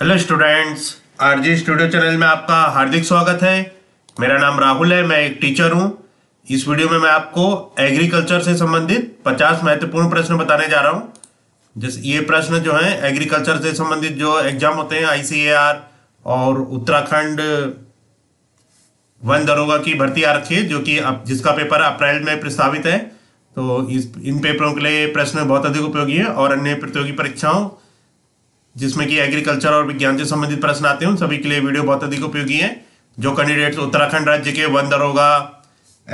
Hello students, RG studio channel में आपका हार्दिक स्वागत है। मेरा नाम राहुल है, मैं एक टीचर हूं। इस वीडियो में मैं आपको एग्रीकल्चर से संबंधित 50 महत्वपूर्ण प्रश्न बताने जा रहा हूं। जैसे ये प्रश्न जो हैं एग्रीकल्चर से संबंधित जो एग्जाम होते हैं आईसीएआर और उत्तराखंड वन दरोगा की भर्ती आ रखी है, जो कि अब जिसका पेपर अप्रैल में प्रस्तावित है। तो इन पेपरों के लिए प्रश्न बहुत अधिक उपयोगी है और अन्य प्रतियोगी परीक्षाओं जिसमें कि एग्रीकल्चर और विज्ञान से संबंधित प्रश्न आते हैं उन सभी के लिए वीडियो बहुत अधिक उपयोगी है। जो कैंडिडेट्स उत्तराखंड राज्य के वन दरोगा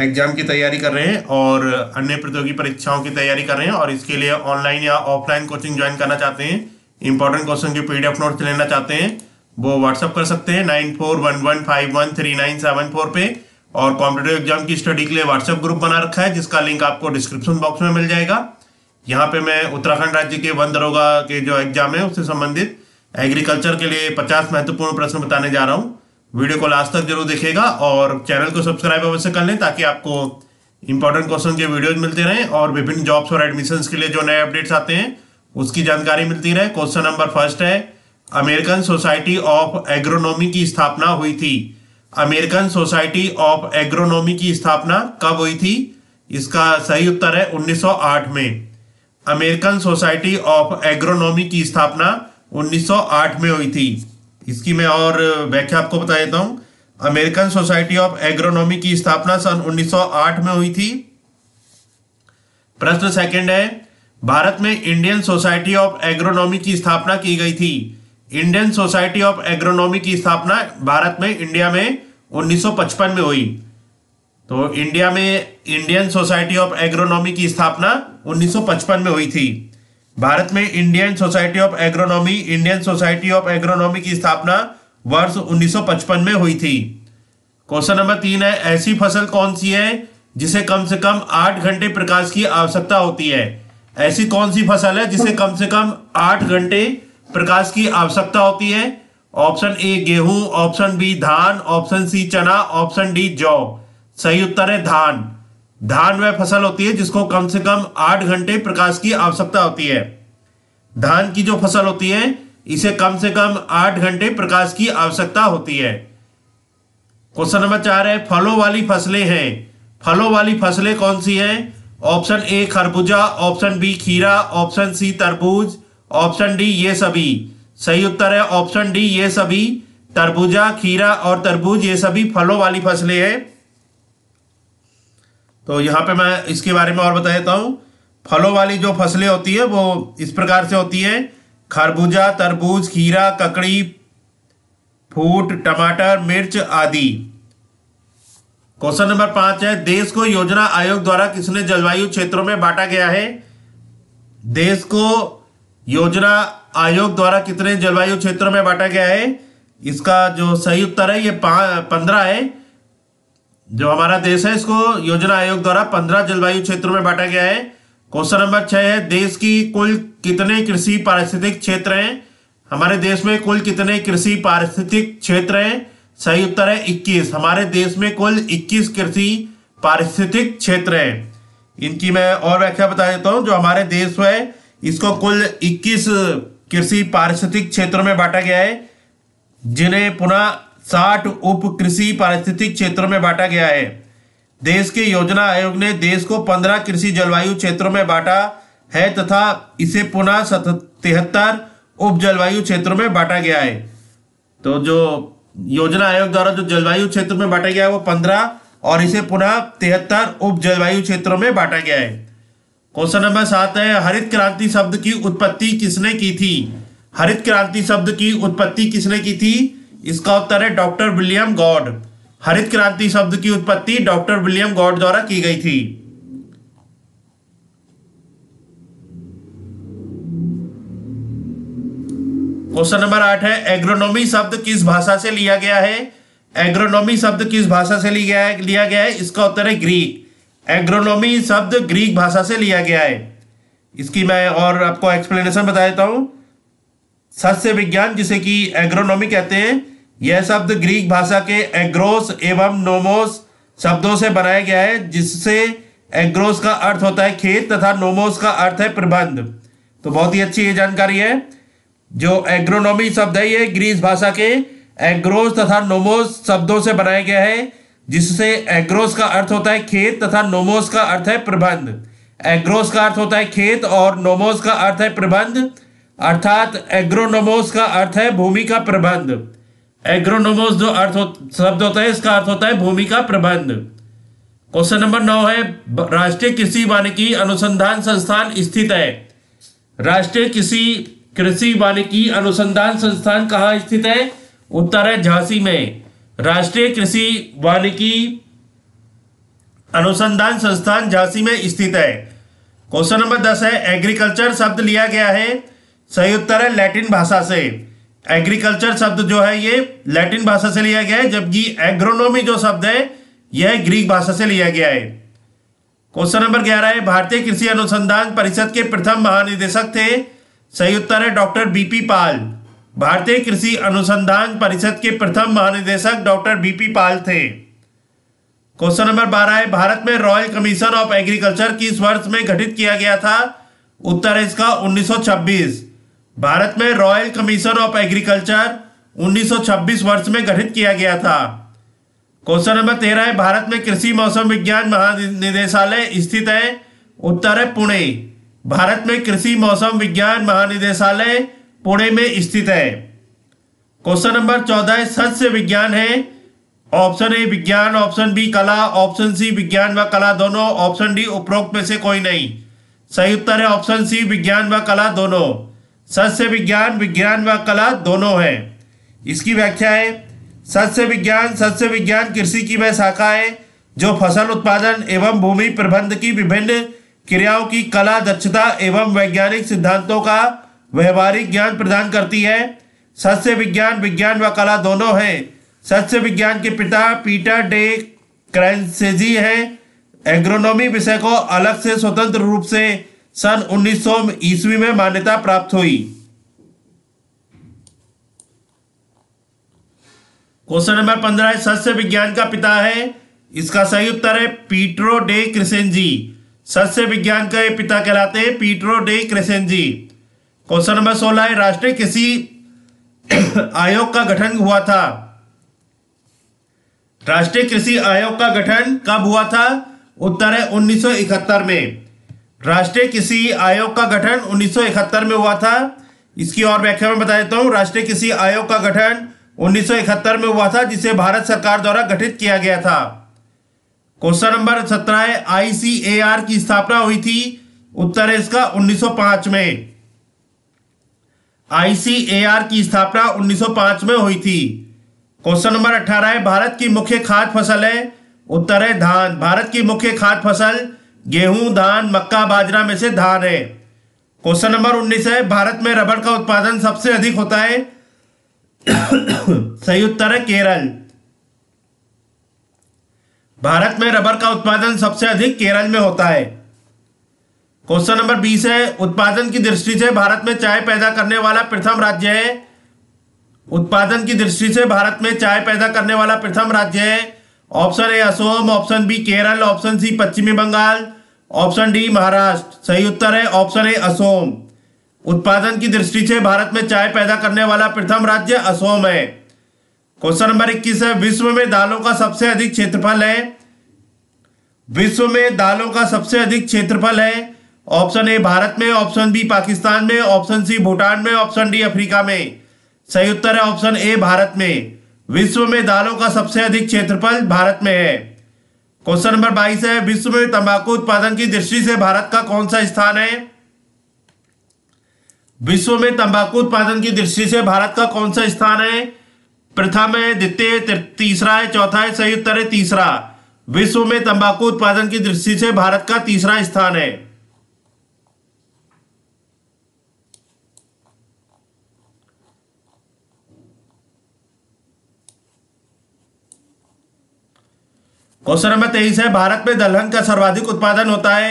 एग्जाम की तैयारी कर रहे हैं और अन्य प्रतियोगी परीक्षाओं की तैयारी कर रहे हैं और इसके लिए ऑनलाइन या ऑफलाइन कोचिंग ज्वाइन करना चाहते हैं, इंपॉर्टेंट क्वेश्चन की PDF नोट्स लेना चाहते हैं, वो व्हाट्सअप कर सकते हैं 9411513974 पे। और कॉम्पिटेटिव एग्जाम की स्टडी के लिए व्हाट्सएप ग्रुप बना रखा है जिसका लिंक आपको डिस्क्रिप्शन बॉक्स में मिल जाएगा। यहाँ पे मैं उत्तराखंड राज्य के वन दरोगा के जो एग्जाम है उससे संबंधित एग्रीकल्चर के लिए 50 महत्वपूर्ण प्रश्न बताने जा रहा हूँ। वीडियो को लास्ट तक जरूर देखिएगा और चैनल को सब्सक्राइब अवश्य कर लें ताकि आपको इंपॉर्टेंट क्वेश्चन के वीडियोज मिलते रहें और विभिन्न जॉब्स और एडमिशंस के लिए जो नए अपडेट्स आते हैं उसकी जानकारी मिलती रहे। क्वेश्चन नंबर फर्स्ट है, अमेरिकन सोसाइटी ऑफ एग्रोनॉमी की स्थापना हुई थी। अमेरिकन सोसाइटी ऑफ एग्रोनॉमी की स्थापना कब हुई थी? इसका सही उत्तर है 1908 में। अमेरिकन सोसाइटी ऑफ एग्रोनॉमी की स्थापना 1908 में हुई थी। इसकी मैं और व्याख्या आपको बता देता हूं। अमेरिकन सोसाइटी ऑफ एग्रोनॉमी की स्थापना सन 1908 में हुई थी। प्रश्न सेकंड है, भारत में इंडियन सोसाइटी ऑफ एग्रोनॉमी की स्थापना की गई थी। इंडियन सोसाइटी ऑफ एग्रोनॉमी की स्थापना भारत में, इंडिया में 1955 में हुई। तो इंडिया में इंडियन सोसाइटी ऑफ एग्रोनॉमी की स्थापना 1955 में हुई थी। भारत में इंडियन सोसाइटी ऑफ एग्रोनॉमी की स्थापना वर्ष 1955 में हुई थी। क्वेश्चन नंबर 3 है, ऐसी फसल कौन सी है जिसे कम से कम 8 घंटे प्रकाश की आवश्यकता होती है? ऐसी कौन सी फसल है जिसे कम से कम 8 घंटे प्रकाश की आवश्यकता होती है? ऑप्शन ए गेहूं, ऑप्शन बी धान, ऑप्शन सी चना, ऑप्शन डी जौ। सही उत्तर है धान। धान वह फसल होती है जिसको कम से कम 8 घंटे प्रकाश की आवश्यकता होती है। धान की जो फसल होती है इसे कम से कम 8 घंटे प्रकाश की आवश्यकता होती है। क्वेश्चन नंबर 4 है, फलों वाली फसलें हैं। फलों वाली फसलें कौन सी हैं? ऑप्शन ए खरबूजा, ऑप्शन बी खीरा, ऑप्शन सी तरबूज, ऑप्शन डी ये सभी। सही उत्तर है ऑप्शन डी ये सभी। तरबूजा, खीरा और तरबूज ये सभी फलों वाली फसलें हैं। तो यहाँ पे मैं इसके बारे में और बता देता हूँ। फलों वाली जो फसलें होती है वो इस प्रकार से होती है, खरबूजा, तरबूज, खीरा, ककड़ी, फूट, टमाटर, मिर्च आदि। क्वेश्चन नंबर 5 है, देश को योजना आयोग द्वारा कितने जलवायु क्षेत्रों में बांटा गया है? देश को योजना आयोग द्वारा कितने जलवायु क्षेत्रों में बांटा गया है? इसका जो सही उत्तर है ये 15 है। जो हमारा देश है इसको योजना आयोग द्वारा 15 जलवायु क्षेत्रों में बांटा गया है। क्वेश्चन नंबर 6 है, देश की कुल कितने कृषि पारिस्थितिक क्षेत्र हैं? हमारे देश में कुल कितने कृषि पारिस्थितिक क्षेत्र हैं? सही उत्तर है 21। हमारे देश में कुल 21 कृषि पारिस्थितिक क्षेत्र हैं। इनकी मैं और व्याख्या बता देता हूँ। जो हमारे देश है इसको कुल 21 कृषि पारिस्थितिक क्षेत्रों में बांटा गया है जिन्हें पुनः 60 उप कृषि पारिस्थितिक क्षेत्रों में बांटा गया है। देश के योजना आयोग ने देश को 15 कृषि जलवायु क्षेत्रों में बांटा है तथा इसे पुनः 73 उप जलवायु क्षेत्रों में बांटा गया है। तो जो योजना आयोग द्वारा जो जलवायु क्षेत्र में बांटा गया है वो 15 और इसे पुनः 73 उप जलवायु क्षेत्रों में बांटा गया है। क्वेश्चन नंबर 7 है, हरित क्रांति शब्द की उत्पत्ति किसने की थी? हरित क्रांति शब्द की उत्पत्ति किसने की थी? इसका उत्तर है डॉक्टर विलियम गॉड। हरित क्रांति शब्द की उत्पत्ति डॉक्टर विलियम गॉड द्वारा की गई थी। क्वेश्चन नंबर 8 है, एग्रोनॉमी शब्द किस भाषा से लिया गया है? एग्रोनॉमी शब्द किस भाषा से लिया गया है? इसका उत्तर है ग्रीक। एग्रोनॉमी शब्द ग्रीक भाषा से लिया गया है। इसकी मैं और आपको एक्सप्लेनेशन बता देता हूं। सस्य विज्ञान जिसे कि एग्रोनॉमी कहते हैं, यह शब्द ग्रीक भाषा के एग्रोस एवं नोमोस शब्दों से बनाया गया है जिससे एग्रोस का अर्थ होता है खेत तथा नोमोस का अर्थ है प्रबंध। तो बहुत ही अच्छी ये जानकारी है। जो एग्रोनॉमी शब्द है ये ग्रीस भाषा के एग्रोस तथा नोमोस शब्दों से बनाया गया है, जिससे एग्रोस का अर्थ होता है खेत तथा नोमोस का अर्थ है प्रबंध। एग्रोस का अर्थ होता है खेत और नोमोस का अर्थ है प्रबंध, अर्थात एग्रोनोमोस का अर्थ है भूमि का प्रबंध। एग्रोनोमोस जो शब्द होता है इसका अर्थ होता है भूमि का प्रबंध। क्वेश्चन नंबर 9 है राष्ट्रीय कृषि वानिकी अनुसंधान संस्थान स्थित है। राष्ट्रीय कृषि वानिकी अनुसंधान संस्थान कहाँ स्थित है? उत्तर है झांसी में। राष्ट्रीय कृषि वानिकी अनुसंधान संस्थान झांसी में स्थित है। क्वेश्चन नंबर 10 है एग्रीकल्चर शब्द लिया गया है, सही उत्तर है लैटिन भाषा से। एग्रीकल्चर शब्द जो है ये लैटिन भाषा से लिया गया है, जबकि एग्रोनॉमी जो शब्द है यह ग्रीक भाषा से लिया गया है। क्वेश्चन नंबर 11 है भारतीय कृषि अनुसंधान परिषद के प्रथम महानिदेशक थे, सही उत्तर है डॉक्टर बीपी पाल। भारतीय कृषि अनुसंधान परिषद के प्रथम महानिदेशक डॉक्टर बीपी पाल थे। क्वेश्चन नंबर 12 है भारत में रॉयल कमीशन ऑफ एग्रीकल्चर किस वर्ष में गठित किया गया था? उत्तर है इसका 1926। भारत में रॉयल कमीशन ऑफ एग्रीकल्चर 1926 वर्ष में गठित किया गया था। क्वेश्चन नंबर 13 है भारत में कृषि मौसम विज्ञान महानिदेशालय स्थित है, उत्तर है पुणे। भारत में कृषि मौसम विज्ञान महानिदेशालय पुणे में स्थित है। क्वेश्चन नंबर 14 सस्य विज्ञान है, ऑप्शन ए विज्ञान, ऑप्शन बी कला, ऑप्शन सी विज्ञान व कला दोनों, ऑप्शन डी उपरोक्त में से कोई नहीं। सही उत्तर है ऑप्शन सी विज्ञान व कला दोनों। सस्य विज्ञान विज्ञान व कला दोनों है। इसकी व्याख्या है सस्य विज्ञान कृषि की वह शाखा है जो फसल उत्पादन एवं भूमि प्रबंध की विभिन्न क्रियाओं की कला, दक्षता एवं वैज्ञानिक सिद्धांतों का व्यवहारिक ज्ञान प्रदान करती है। सस्य विज्ञान विज्ञान व कला दोनों है। सस्य विज्ञान के पिता पीटर डी क्रेसेंजी हैं। एग्रोनॉमी विषय को अलग से स्वतंत्र रूप से सन 1900 ईस्वी में मान्यता प्राप्त हुई। क्वेश्चन नंबर 15 है सस्य विज्ञान का पिता है, इसका सही उत्तर है पीटर डी क्रेसेंजी। सस्य विज्ञान के पिता कहलाते हैं Peter D Crescenzi. Question number 16 है राष्ट्रीय कृषि आयोग का गठन हुआ था। राष्ट्रीय कृषि आयोग का गठन कब हुआ था? उत्तर है 1971 में। राष्ट्रीय कृषि आयोग का गठन 1971 में हुआ था। इसकी और व्याख्या में बता देता हूँ। राष्ट्रीय कृषि आयोग का गठन 1971 में हुआ था, जिसे भारत सरकार द्वारा गठित किया गया था। क्वेश्चन नंबर 17 है आईसीएआर की स्थापना हुई थी, उत्तर है इसका 1905 में। आईसीएआर की स्थापना 1905 में हुई थी। क्वेश्चन नंबर 18 है भारत की मुख्य खाद्य फसल है, उत्तर है धान। भारत की मुख्य खाद्य फसल गेहूं, धान, मक्का, बाजरा में से धान है। क्वेश्चन नंबर 19 है भारत में रबड़ का उत्पादन सबसे अधिक होता है, सही उत्तर है केरल। भारत में रबर का उत्पादन सबसे अधिक केरल में होता है। क्वेश्चन नंबर 20 है उत्पादन की दृष्टि से भारत में चाय पैदा करने वाला प्रथम राज्य है। उत्पादन की दृष्टि से भारत में चाय पैदा करने वाला प्रथम राज्य है, option A Assam, option B Kerala, option C पश्चिमी बंगाल, ऑप्शन डी महाराष्ट्र। सही उत्तर है ऑप्शन ए असम। उत्पादन की दृष्टि से भारत में चाय पैदा करने वाला प्रथम राज्य असम है। क्वेश्चन नंबर 21 है विश्व में दालों का सबसे अधिक क्षेत्रफल है। विश्व में दालों का सबसे अधिक क्षेत्रफल है, ऑप्शन ए भारत में, ऑप्शन बी पाकिस्तान में, ऑप्शन सी भूटान में, ऑप्शन डी अफ्रीका में। सही उत्तर है ऑप्शन ए भारत में। विश्व में दालों का सबसे अधिक क्षेत्रफल भारत में है। क्वेश्चन नंबर 22 है विश्व में तंबाकू उत्पादन की दृष्टि से भारत का कौन सा स्थान है। विश्व में तंबाकू उत्पादन की दृष्टि से भारत का कौन सा स्थान है? प्रथम है, द्वितीय, तीसरा है, चौथा है। सही उत्तर है तीसरा। विश्व में तंबाकू उत्पादन की दृष्टि से भारत का तीसरा स्थान है। क्वेश्चन नंबर 23 है भारत में दलहन का सर्वाधिक उत्पादन होता है,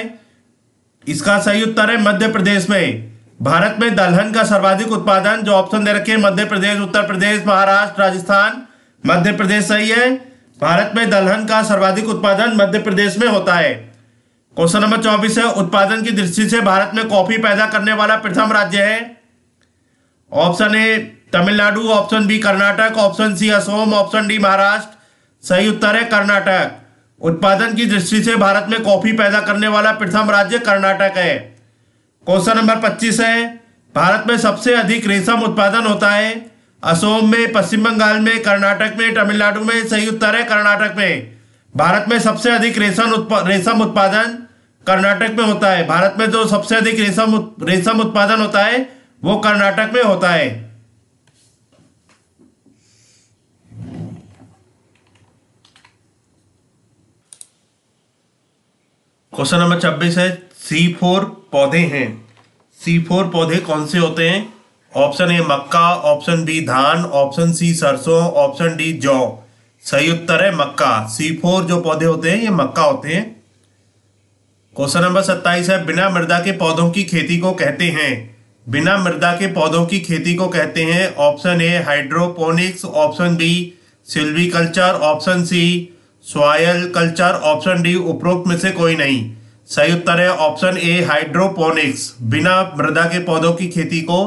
इसका सही उत्तर है मध्य प्रदेश में। भारत में दलहन का सर्वाधिक उत्पादन, जो ऑप्शन दे रखे हैं मध्य प्रदेश, उत्तर प्रदेश, महाराष्ट्र, राजस्थान, मध्य प्रदेश सही है। भारत में दलहन का सर्वाधिक उत्पादन मध्य प्रदेश में होता है। क्वेश्चन नंबर 24 है उत्पादन की दृष्टि से भारत में कॉफी पैदा करने वाला प्रथम राज्य है, option A Tamil Nadu, option B Karnataka, option C Assam, option D Maharashtra. सही उत्तर है कर्नाटक। उत्पादन की दृष्टि से भारत में कॉफी पैदा करने वाला प्रथम राज्य कर्नाटक है। क्वेश्चन नंबर 25 है, भारत में सबसे अधिक रेशम उत्पादन होता है। असम में, पश्चिम बंगाल में, कर्नाटक में, तमिलनाडु में। सही उत्तर है कर्नाटक में। भारत में सबसे अधिक रेशम उत्पादन कर्नाटक में होता है। भारत में जो सबसे अधिक रेशम उत्पादन होता है वो कर्नाटक में होता है। क्वेश्चन नंबर 26 है, C4 पौधे हैं। C4 पौधे कौन से होते हैं? ऑप्शन ए मक्का, ऑप्शन बी धान, ऑप्शन सी सरसों, ऑप्शन डी जौ। सही उत्तर है मक्का। C4 जो पौधे होते हैं ये मक्का होते हैं। क्वेश्चन नंबर 27 है, बिना मृदा के पौधों की खेती को कहते हैं। बिना मृदा के पौधों की खेती को कहते हैं option A hydroponics, option B silviculture, option C soil culture, option D उपरोक्त में से कोई नहीं। सही उत्तर है ऑप्शन ए हाइड्रोपोनिक्स। बिना मृदा के पौधों की खेती को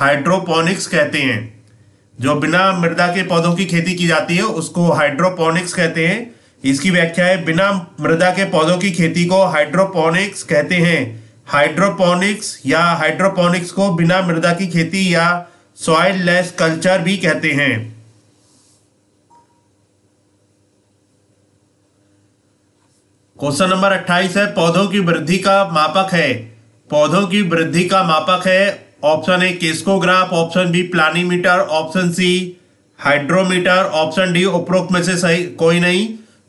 हाइड्रोपोनिक्स कहते हैं। जो बिना मृदा के पौधों की खेती की जाती है उसको हाइड्रोपोनिक्स कहते हैं। इसकी व्याख्या है, बिना मृदा के पौधों की खेती को हाइड्रोपोनिक्स कहते हैं। हाइड्रोपोनिक्स या हाइड्रोपोनिक्स को बिना मृदा की खेती या सॉयल लेस कल्चर भी कहते हैं। क्वेश्चन नंबर 28 है, पौधों की वृद्धि का मापक है। पौधों की वृद्धि का मापक है option A crescograph, option B planimeter, option C hydrometer, option D उपरोक्त में से सही कोई नहीं।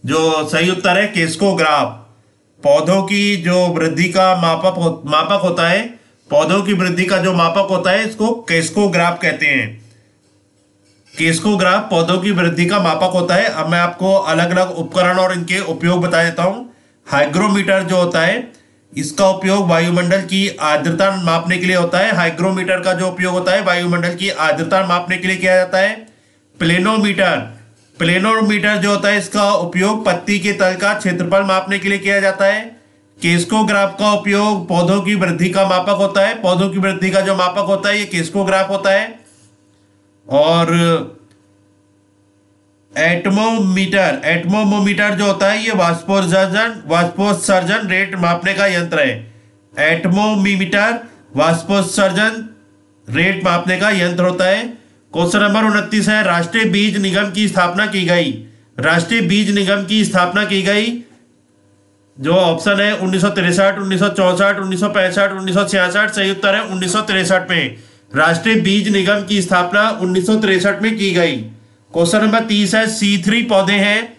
जो सही उत्तर है केसकोग्राफ। पौधों की जो वृद्धि का मापक होता है, पौधों की वृद्धि का जो मापक होता है इसको केसकोग्राफ कहते हैं। केसकोग्राफ पौधों की वृद्धि का मापक होता है। अब मैं आपको अलग अलग उपकरण और इनके उपयोग बता देता हूँ। हाइग्रोमीटर जो होता है इसका उपयोग वायुमंडल की आर्द्रता मापने के लिए होता है। हाइग्रोमीटर का जो उपयोग होता है वायुमंडल की आर्द्रता मापने के लिए किया जाता है। प्लेनोमीटर, प्लेनोमीटर जो होता है इसका उपयोग पत्ती के तल का क्षेत्रफल मापने के लिए किया जाता है। केस्कोग्राफ का उपयोग पौधों की वृद्धि का मापक होता है। पौधों की वृद्धि का जो मापक होता है ये केस्कोग्राफ होता है। और एटमोमीटर, एटमोमीटर जो होता है ये वाष्पोत्सर्जन रेट मापने का यंत्र है। एटमोमीटर वाष्पोत्सर्जन रेट मापने का यंत्र होता है। क्वेश्चन नंबर 29 है, राष्ट्रीय बीज निगम की स्थापना की गई। राष्ट्रीय बीज निगम की स्थापना की गई जो ऑप्शन है 1963, 1964, 1965, 1966। सही उत्तर है 1963 में। राष्ट्रीय बीज निगम की स्थापना 1963 में की गई। क्वेश्चन नंबर 30 है, C3 पौधे हैं।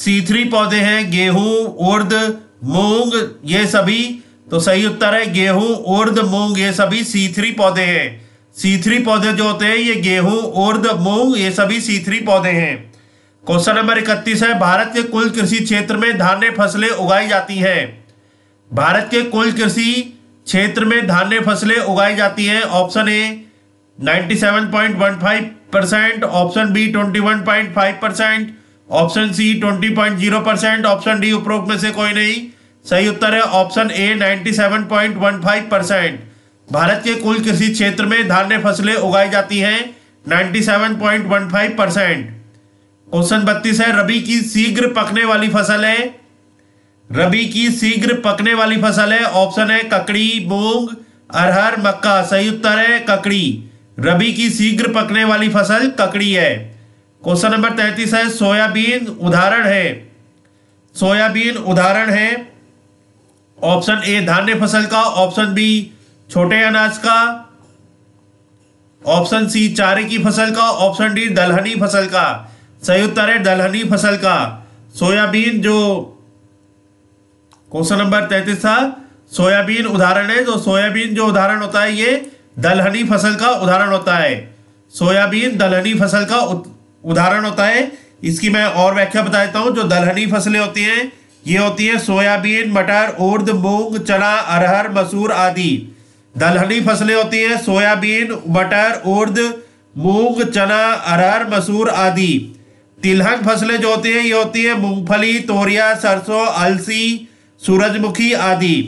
C3 पौधे हैं गेहूं, उर्द, मूंग, ये सभी। तो सही उत्तर है गेहूं, उर्द, मूंग, ये सभी C3 पौधे हैं। C3 पौधे जो होते हैं ये गेहूं, उर्द, मूंग, ये सभी C3 पौधे हैं। क्वेश्चन नंबर 31 है, भारत के कुल कृषि क्षेत्र में धान्य फसलें उगाई जाती है। भारत के कुल कृषि क्षेत्र में धान्य फसलें उगाई जाती हैं। Option A 97.15%, option B 21.5%, option C 20.0%, option D उपरोक्त में से कोई नहीं। सही उत्तर है ऑप्शन ए 97.15%। भारत के कुल कृषि क्षेत्र में धान्य फसलें उगाई जाती हैं 97.15%। क्वेश्चन 32 है, रबी की शीघ्र पकने वाली फसल है। रबी की शीघ्र पकने वाली फसल है। ऑप्शन है ककड़ी, मूंग, अरहर, मक्का। सही उत्तर है ककड़ी। रबी की शीघ्र पकने वाली फसल ककड़ी है। क्वेश्चन नंबर 33 है, सोयाबीन उदाहरण है। सोयाबीन उदाहरण है ऑप्शन ए धान्य फसल का, ऑप्शन बी छोटे अनाज का, ऑप्शन सी चारे की फसल का, ऑप्शन डी दलहनी फसल का। सही उत्तर है दलहनी फसल का। सोयाबीन जो क्वेश्चन नंबर 33 था, सोयाबीन उदाहरण है। तो सोयाबीन जो उदाहरण होता है ये दलहनी फसल का उदाहरण होता है। सोयाबीन दलहनी फसल का उदाहरण होता है। इसकी मैं और व्याख्या बता देता हूँ। जो दलहनी फसलें होती हैं ये होती हैं सोयाबीन, मटर, उर्द, मूंग, चना, अरहर, मसूर आदि। दलहनी फसलें होती हैं सोयाबीन, मटर, उर्द, मूंग, चना, अरहर, मसूर आदि। तिलहन फसलें जो होती हैं ये होती हैं मूँगफली, तोरिया, सरसों, अलसी, सूरजमुखी आदि।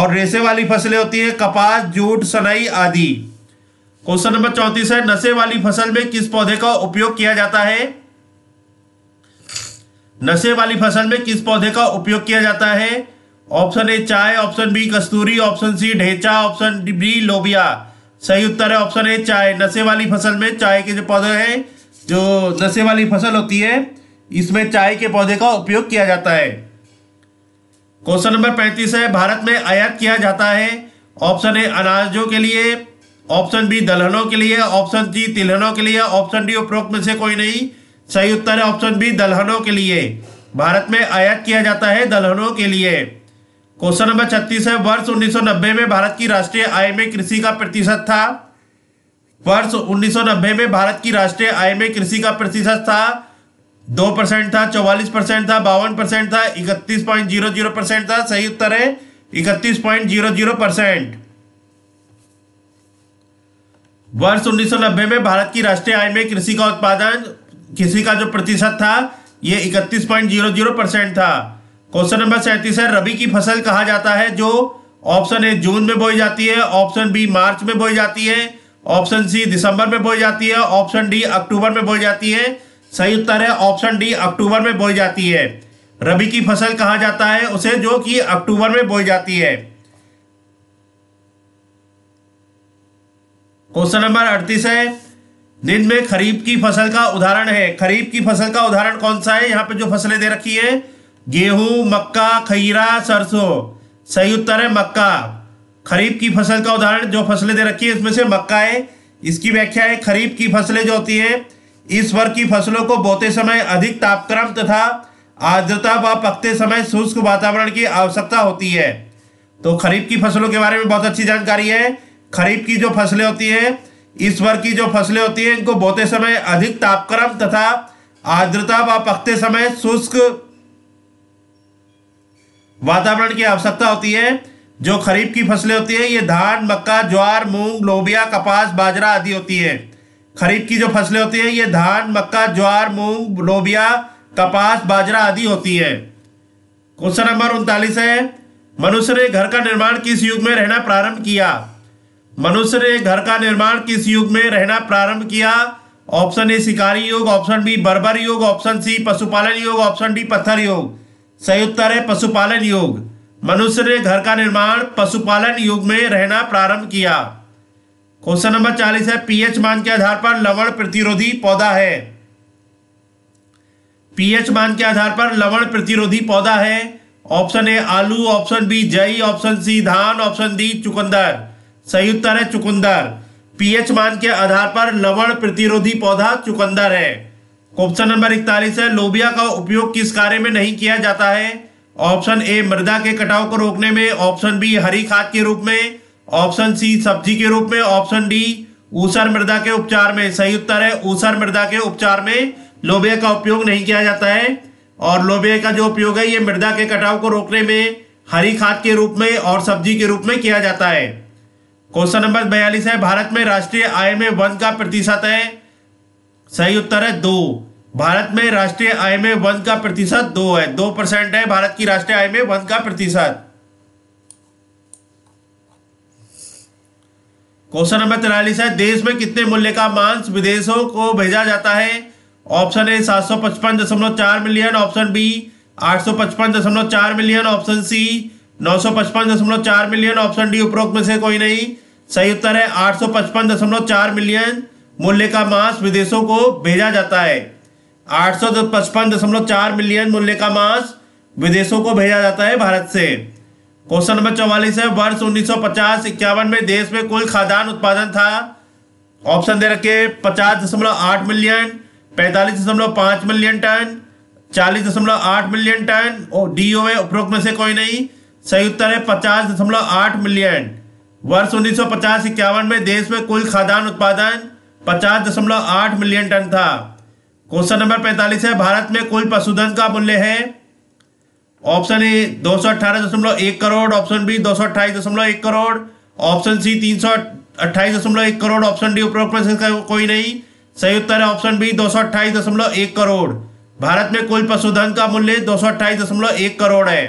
और रेशे वाली फसलें होती हैं कपास, जूट, सनई आदि। क्वेश्चन नंबर 34 है, नशे वाली फसल में किस पौधे का उपयोग किया जाता है? नशे वाली फसल में किस पौधे का उपयोग किया जाता है? ऑप्शन ए चाय, ऑप्शन बी कस्तूरी, ऑप्शन सी ढेंचा, ऑप्शन डी लोबिया। सही उत्तर है ऑप्शन ए चाय। नशे वाली फसल में चाय के जो पौधे हैं, जो नशे वाली फसल होती है, इसमें चाय के पौधे का उपयोग किया जाता है। क्वेश्चन नंबर 35 है, भारत में आयात किया जाता है। ऑप्शन ए अनाजों के लिए, ऑप्शन बी दलहनों के लिए, ऑप्शन सी तिलहनों के लिए, ऑप्शन डी उपरोक्त में से कोई नहीं। सही उत्तर है ऑप्शन बी दलहनों के लिए। भारत में आयात किया जाता है दलहनों के लिए। क्वेश्चन नंबर 36 है, वर्ष 1990 में भारत की राष्ट्रीय आय में कृषि का प्रतिशत था। वर्ष 1990 में भारत की राष्ट्रीय आय में कृषि का प्रतिशत था 2% था, 44% था, 52% था, 31.00% था। सही उत्तर है 31.00%। वर्ष 1990 में भारत की राष्ट्रीय आय में कृषि का उत्पादन, कृषि का जो प्रतिशत था ये 31.00% था। क्वेश्चन नंबर 37 है, रबी की फसल कहा जाता है जो ऑप्शन ए जून में बोई जाती है, ऑप्शन बी मार्च में बोई जाती है, ऑप्शन सी दिसंबर में बोई जाती है, ऑप्शन डी अक्टूबर में बोई जाती है। सही उत्तर है ऑप्शन डी अक्टूबर में बोई जाती है। रबी की फसल कहा जाता है उसे जो कि अक्टूबर में बोई जाती है। क्वेश्चन नंबर 38 है, निम्न में खरीफ की फसल का उदाहरण है। खरीफ की फसल का उदाहरण कौन सा है? यहाँ पे जो फसलें दे रखी है, गेहूं, मक्का, खीरा, सरसों। सही उत्तर है मक्का। खरीफ की फसल का उदाहरण जो फसलें दे रखी है इसमें से मक्का है। इसकी व्याख्या है, खरीफ की फसलें जो होती है इस वर्ग की फसलों को बोते समय अधिक तापक्रम तथा आर्द्रता व पकते समय शुष्क वातावरण की आवश्यकता होती है। तो खरीफ की फसलों के बारे में बहुत अच्छी जानकारी है। खरीफ की जो फसलें होती हैं, इस वर्ग की जो फसलें होती हैं, इनको बोते समय अधिक तापक्रम तथा आर्द्रता व पकते समय शुष्क वातावरण की आवश्यकता होती है। जो खरीफ की फसलें होती हैं ये धान, मक्का, ज्वार, मूंग, लोबिया, कपास, बाजरा आदि होती है। खरीफ की जो फसलें होती हैं ये धान, मक्का, ज्वार, मूंग, लोबिया, कपास, बाजरा आदि होती है। क्वेश्चन नंबर 39 है, मनुष्य ने घर का निर्माण किस युग में रहना प्रारंभ किया? मनुष्य ने घर का निर्माण किस युग में रहना प्रारंभ किया? ऑप्शन ए शिकारी युग, ऑप्शन बी बर्बर युग, ऑप्शन सी पशुपालन युग, ऑप्शन डी पत्थर युग। सही उत्तर है पशुपालन युग। मनुष्य ने घर का निर्माण पशुपालन युग में रहना प्रारंभ किया। क्वेश्चन नंबर 40 है, पीएच मान के आधार पर लवण प्रतिरोधी पौधा है। पीएच मान के आधार पर लवण प्रतिरोधी पौधा है। ऑप्शन ए आलू, ऑप्शन बी जई, ऑप्शन सी धान, ऑप्शन डी चुकंदर। सही उत्तर है चुकंदर। पीएच मान के आधार पर लवण प्रतिरोधी पौधा चुकंदर है। क्वेश्चन नंबर 41 है, लोबिया का उपयोग किस कार्य में नहीं किया जाता है? ऑप्शन ए मृदा के कटाव को रोकने में, ऑप्शन बी हरी खाद के रूप में, ऑप्शन सी सब्जी के रूप में, ऑप्शन डी ऊसर मृदा के उपचार में। सही उत्तर है ऊसर मृदा के उपचार में लोबिया का उपयोग नहीं किया जाता है। और लोबिया का जो उपयोग है ये मृदा के कटाव को रोकने में, हरी खाद के रूप में और सब्जी के रूप में किया जाता है। क्वेश्चन नंबर 42 है, भारत में राष्ट्रीय आय में वन का प्रतिशत है। सही उत्तर है 2। भारत में राष्ट्रीय आय में वन का प्रतिशत 2 है। 2% है भारत की राष्ट्रीय आय में वन का प्रतिशत। क्वेश्चन नंबर 43 है, देश में कितने मूल्य का मांस विदेशों को भेजा जाता है? Option A 755.4 million, option B 855.4 million, option C 955.4 million, option D उपरोक्त में से कोई नहीं। सही उत्तर है 855.4 मिलियन मूल्य का मांस विदेशों को भेजा जाता है। 855.4 मिलियन मूल्य का मांस विदेशों को भेजा जाता है भारत से। क्वेश्चन नंबर 44 है, वर्ष 1950-51 में देश में कुल खाद्यान्न उत्पादन था। ऑप्शन दे रखे 50.8 million, 45.5 million ton, 40.8 million ton और डीओए उपरोक्त में से कोई नहीं। सही उत्तर है 50.8 मिलियन। वर्ष 1950-51 में देश में कुल खाद्यान्न उत्पादन 50.8 मिलियन टन था। क्वेश्चन नंबर 45 है, भारत में कुल पशुधन का मूल्य है। Option A 218.1 crore, option B 228.1 crore, option C 328.1 crore, option D उपरोक्त में से कोई नहीं। सही उत्तर है ऑप्शन बी 228.1 करोड़। भारत में कुल पशुधन का मूल्य 228.1 करोड़ है।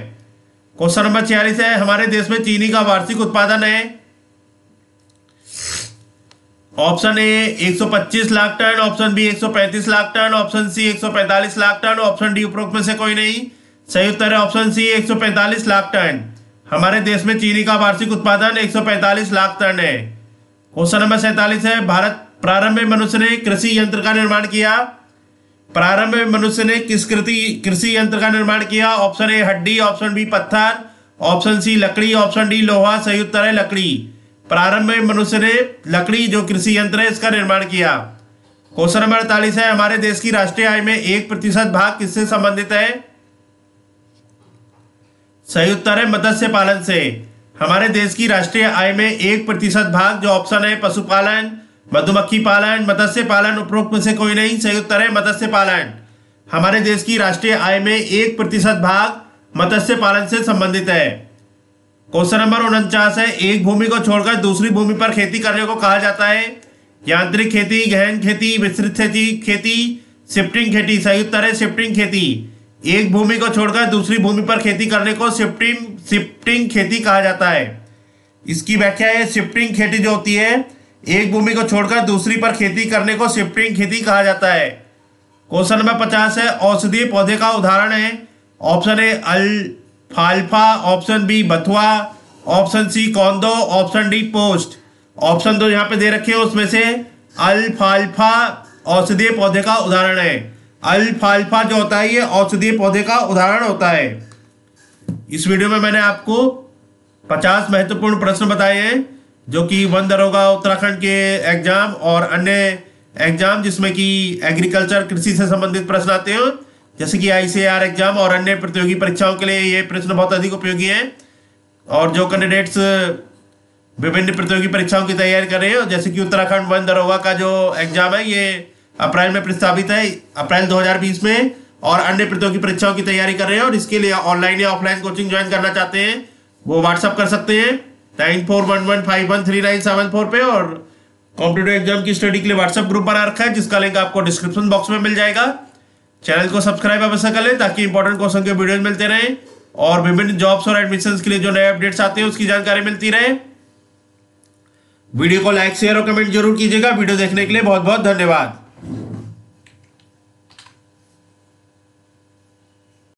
क्वेश्चन नंबर 46 है, हमारे देश में चीनी का वार्षिक उत्पादन है। Option A 125 lakh ton, option B 135 lakh ton, option C 145 lakh ton, option D उपरोक्त में से कोई नहीं। सही उत्तर है ऑप्शन सी 145 लाख टन। हमारे देश में चीनी का वार्षिक उत्पादन 145 लाख टन है। क्वेश्चन नंबर 47 है भारत प्रारंभ में मनुष्य ने कृषि यंत्र का निर्माण किया। प्रारंभ में मनुष्य ने किस कृषि यंत्र का निर्माण किया? ऑप्शन ए हड्डी, ऑप्शन बी पत्थर, ऑप्शन सी लकड़ी, ऑप्शन डी लोहा। सही उत्तर है लकड़ी। प्रारंभ में मनुष्य ने लकड़ी जो कृषि यंत्र है इसका निर्माण किया। क्वेश्चन नंबर 48 है हमारे देश की राष्ट्रीय आय में 1% भाग किससे संबंधित है? सही उत्तर है मत्स्य पालन से। हमारे देश की राष्ट्रीय आय में 1% भाग जो ऑप्शन है पशुपालन, मधुमक्खी पालन, मत्स्य पालन, उपरोक्त में से कोई नहीं। सही उत्तर है मत्स्य पालन। हमारे देश की राष्ट्रीय आय में 1% भाग मत्स्य पालन से संबंधित है। क्वेश्चन नंबर 49 है एक भूमि को छोड़कर दूसरी भूमि पर खेती करने को कहा जाता है। यांत्रिक खेती, गहन खेती, विस्तृत खेती, शिफ्टिंग खेती। सही उत्तर है शिफ्टिंग खेती। एक भूमि को छोड़कर दूसरी भूमि पर खेती करने को शिफ्टिंग खेती कहा जाता है। इसकी व्याख्या है शिफ्टिंग खेती जो होती है एक भूमि को छोड़कर दूसरी पर खेती करने को शिफ्टिंग खेती कहा जाता है। क्वेश्चन नंबर 50 है औषधीय पौधे का उदाहरण है। ऑप्शन ए अल्फाल्फा, ऑप्शन बी बथुआ, ऑप्शन सी कौंदो, ऑप्शन डी पोस्ट। ऑप्शन दो यहाँ पे दे रखे हैं उसमें से अल्फाल्फा औषधीय पौधे का उदाहरण है। अल्फाल्फा जो होता है ये औषधीय पौधे का उदाहरण होता है। इस वीडियो में मैंने आपको 50 महत्वपूर्ण प्रश्न बताए हैं जो कि वन दरोगा उत्तराखंड के एग्जाम और अन्य एग्जाम जिसमें कि एग्रीकल्चर कृषि से संबंधित प्रश्न आते हैं जैसे कि आईसीएआर एग्जाम और अन्य प्रतियोगी परीक्षाओं के लिए ये प्रश्न बहुत अधिक उपयोगी हैं। और जो कैंडिडेट्स विभिन्न प्रतियोगी परीक्षाओं की तैयारी कर रहे हैं जैसे कि उत्तराखंड वन दरोगा का जो एग्जाम है ये अप्रैल में प्रस्तावित है, अप्रैल 2020 में, और अन्य प्रतियोगी परीक्षाओं की तैयारी कर रहे हैं और इसके लिए ऑनलाइन या ऑफलाइन कोचिंग ज्वाइन करना चाहते हैं वो व्हाट्सअप कर सकते हैं 9411513974 पे। और कॉम्पिटेटिव एग्जाम की स्टडी के लिए व्हाट्सअप ग्रुप बना रखा है जिसका लिंक आपको डिस्क्रिप्शन बॉक्स में मिल जाएगा। चैनल को सब्सक्राइब अवश्य कर लें ताकि इंपॉर्टेंट क्वेश्चन के वीडियोज मिलते रहें और विभिन्न जॉब्स और एडमिशंस के लिए जो नए अपडेट्स आते हैं उसकी जानकारी मिलती रहे। वीडियो को लाइक, शेयर और कमेंट जरूर कीजिएगा। वीडियो देखने के लिए बहुत बहुत धन्यवाद।